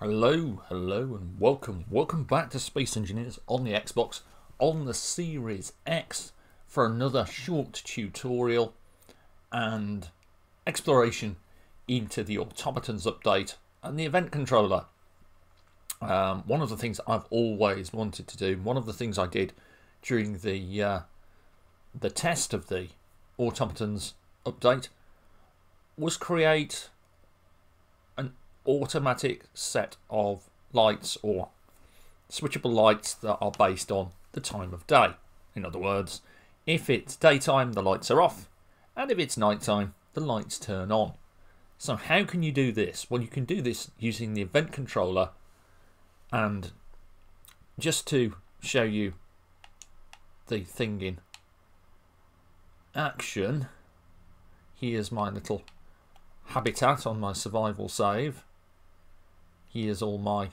Hello and welcome back to Space Engineers on the Xbox, on the Series X, for another short tutorial and exploration into the Automatons update and the Event Controller. One of the things I've always wanted to do, one of the things I did during the test of the Automatons update, was create automatic set of lights or switchable lights that are based on the time of day. In other words, if it's daytime, the lights are off, and if it's nighttime, the lights turn on. So how can you do this? Well, you can do this using the event controller, and just to show you the thing in action, here's my little habitat on my survival save. Here's all my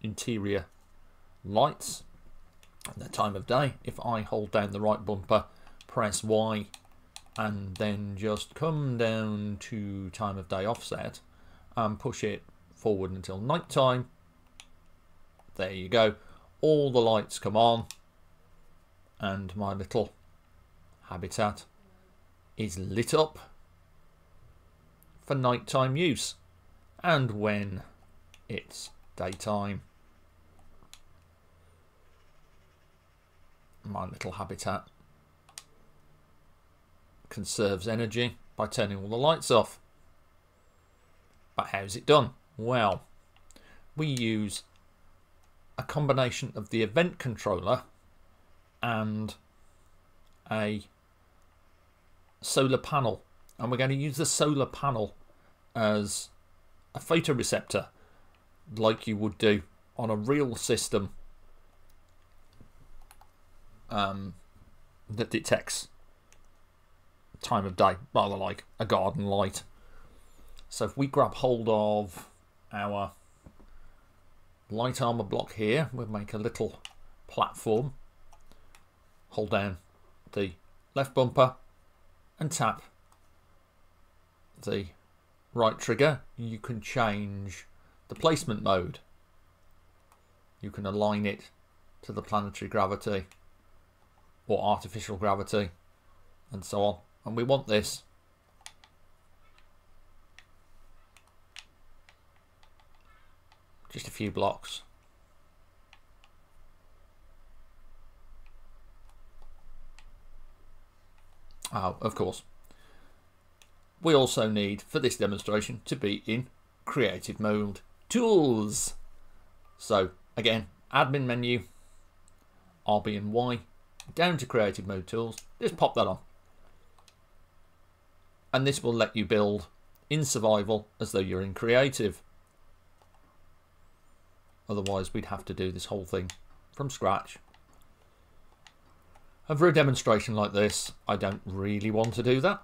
interior lights and the time of day. If I hold down the right bumper, press Y, and then just come down to time of day offset and push it forward until night time. There you go. All the lights come on and my little habitat is lit up for nighttime use. And when it's daytime, my little habitat conserves energy by turning all the lights off. But how's it done? Well, we use a combination of the event controller and a solar panel, and we're going to use the solar panel as a photoreceptor, like you would do on a real system that detects time of day, rather like a garden light. So if we grab hold of our light armor block here, we'll make a little platform, hold down the left bumper and tap the right trigger, you can change the placement mode. You can align it to the planetary gravity or artificial gravity and so on. And we want this just a few blocks. Oh, of course. We also need, for this demonstration, to be in creative mode. Tools! So, again, admin menu, RB and Y, down to creative mode tools. Just pop that on. And this will let you build in survival as though you're in creative. Otherwise, we'd have to do this whole thing from scratch. And for a demonstration like this, I don't really want to do that.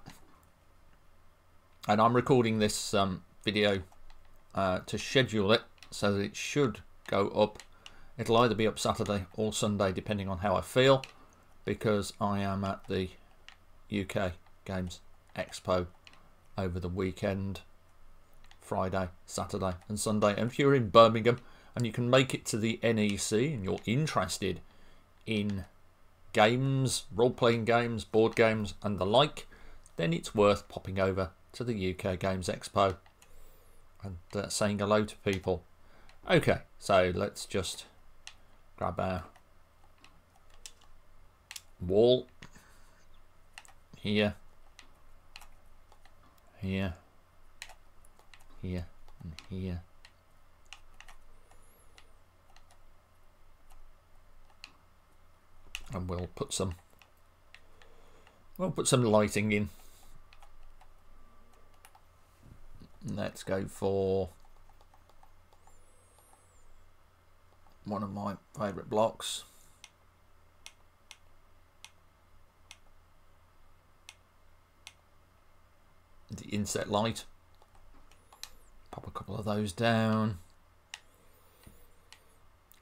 And I'm recording this video to schedule it so that it should go up. It'll either be up Saturday or Sunday, depending on how I feel, because I am at the UK Games Expo over the weekend, Friday, Saturday and Sunday. And if you're in Birmingham and you can make it to the NEC and you're interested in games, role-playing games, board games and the like, then it's worth popping over to the UK Games Expo and saying hello to people. Okay, so let's just grab our wall here, here, here, and here. And we'll put some lighting in. Let's go for one of my favourite blocks. The inset light. Pop a couple of those down.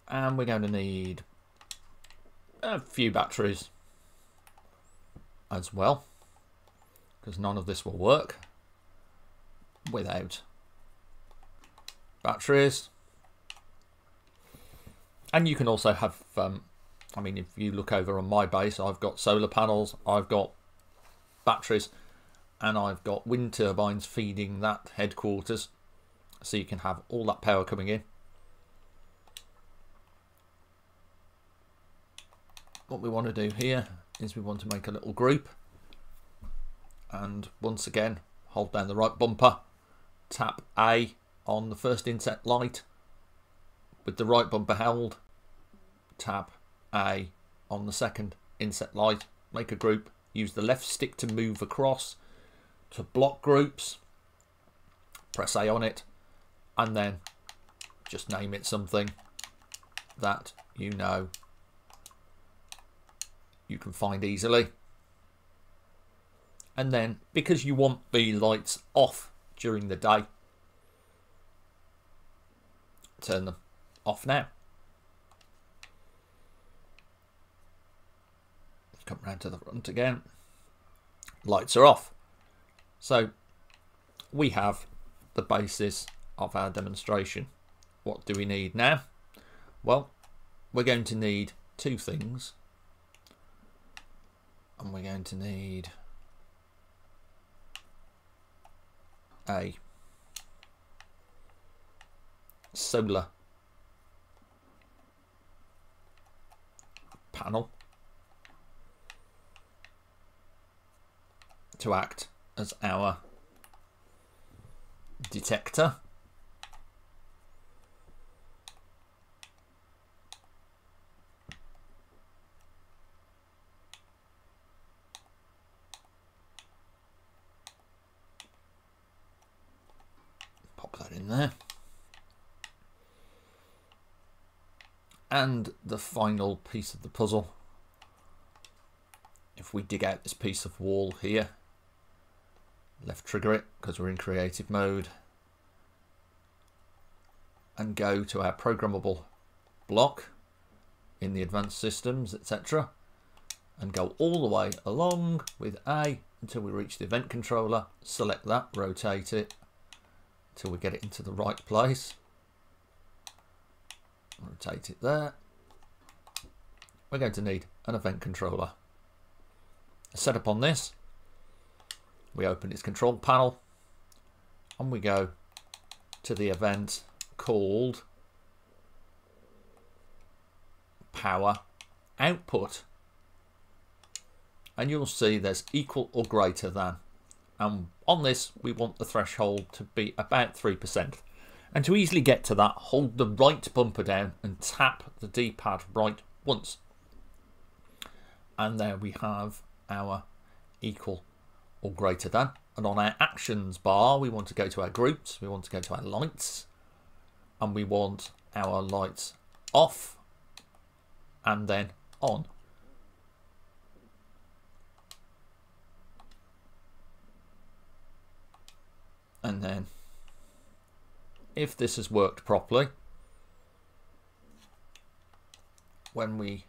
And we're going to need a few batteries as well, because none of this will work without batteries. And you can also have, I mean, if you look over on my base, I've got solar panels, I've got batteries, and I've got wind turbines feeding that headquarters. So you can have all that power coming in. What we want to do here is we want to make a little group. And once again, hold down the right bumper, tap A on the first inset light. With the right bumper held, tap A on the second inset light, make a group, use the left stick to move across to block groups, press A on it, and then just name it something that you know you can find easily. And then, because you want the lights off during the day, turn them off now. Come round to the front again. Lights are off. So we have the basis of our demonstration. What do we need now? Well, we're going to need two things. And we're going to need a solar panel to act as our detector. There. And the final piece of the puzzle, if we dig out this piece of wall here, left trigger it because we're in creative mode, and go to our programmable block in the advanced systems, etc., and go all the way along with A until we reach the event controller, select that, rotate it till we get it into the right place. Rotate it there. We're going to need an event controller. Set up on this. We open its control panel and we go to the event called Power Output. And you'll see there's equal or greater than. And on this, we want the threshold to be about 3%. And to easily get to that, hold the right bumper down and tap the D-pad right once. And there we have our equal or greater than. And on our actions bar, we want to go to our groups, we want to go to our lights, and we want our lights off and then on. And then, if this has worked properly, when we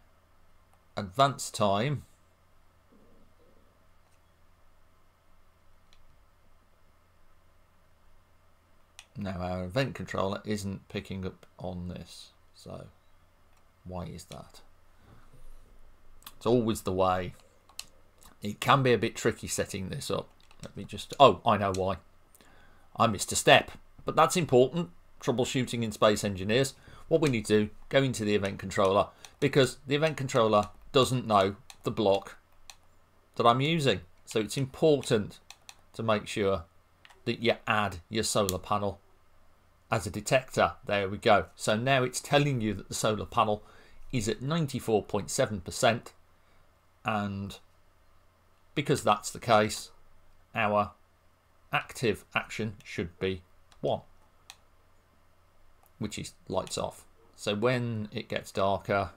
advance time, now our event controller isn't picking up on this. So, why is that? It's always the way. It can be a bit tricky setting this up. Let me just, oh, I know why. I missed a step, but that's important. Troubleshooting in Space Engineers. What we need to do, go into the event controller, because the event controller doesn't know the block that I'm using. So it's important to make sure that you add your solar panel as a detector. There we go. So now it's telling you that the solar panel is at 94.7%. And because that's the case, our active action should be 1, which is lights off. So when it gets darker,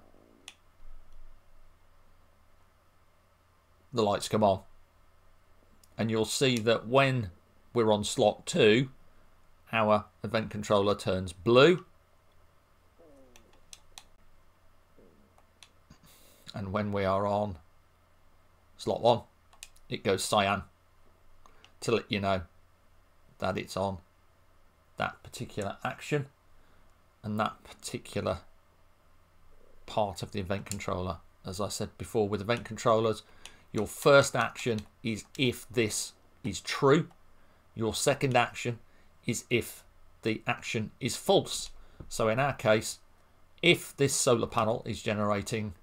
the lights come on. And you'll see that when we're on slot 2, our event controller turns blue. And when we are on slot 1, it goes cyan, to let you know that it's on that particular action. and that particular part of the event controller. As I said before, with event controllers, your first action is if this is true. Your second action is if the action is false. So in our case, if this solar panel is generating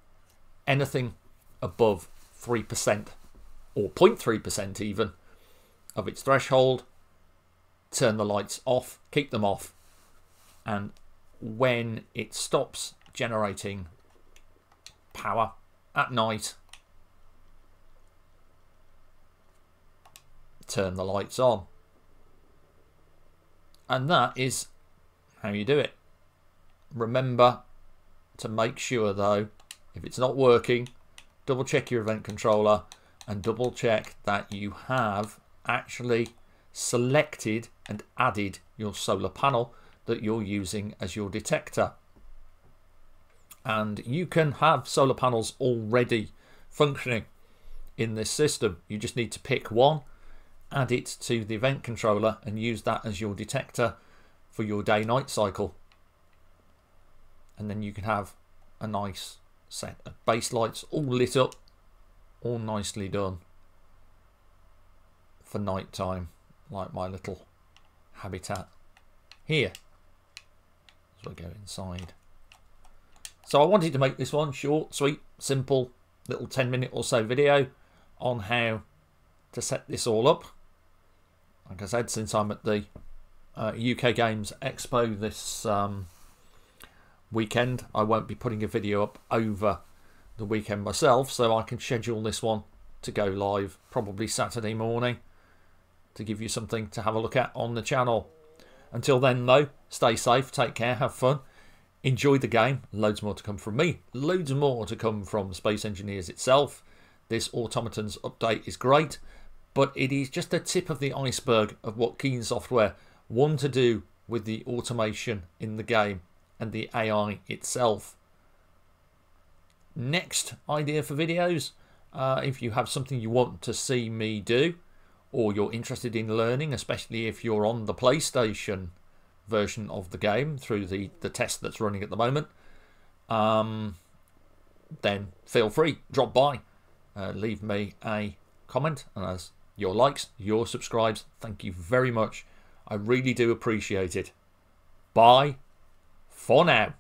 anything above 3% or 0.3% even of its threshold, turn the lights off, keep them off. And when it stops generating power at night, turn the lights on. And that is how you do it. Remember to make sure though, if it's not working, double check your event controller and double check that you have actually selected and added your solar panel that you're using as your detector. And you can have solar panels already functioning in this system. You just need to pick one, add it to the event controller and use that as your detector for your day-night cycle. And then you can have a nice set of base lights all lit up, all nicely done for night time, like my little habitat here. As we go inside. So I wanted to make this one short, sweet, simple, little 10-minute or so video on how to set this all up. Like I said, since I'm at the UK Games Expo this weekend, I won't be putting a video up over the weekend myself, so I can schedule this one to go live probably Saturday morning to give you something to have a look at on the channel. Until then though, stay safe, take care, have fun, enjoy the game. Loads more to come from me, loads more to come from Space Engineers itself. This Automatons update is great, but it is just the tip of the iceberg of what Keen Software want to do with the automation in the game and the AI itself. Next idea for videos, if you have something you want to see me do, or you're interested in learning, especially if you're on the PlayStation version of the game through the test that's running at the moment, then feel free, drop by, leave me a comment, and as your likes, your subscribes, thank you very much. I really do appreciate it. Bye for now.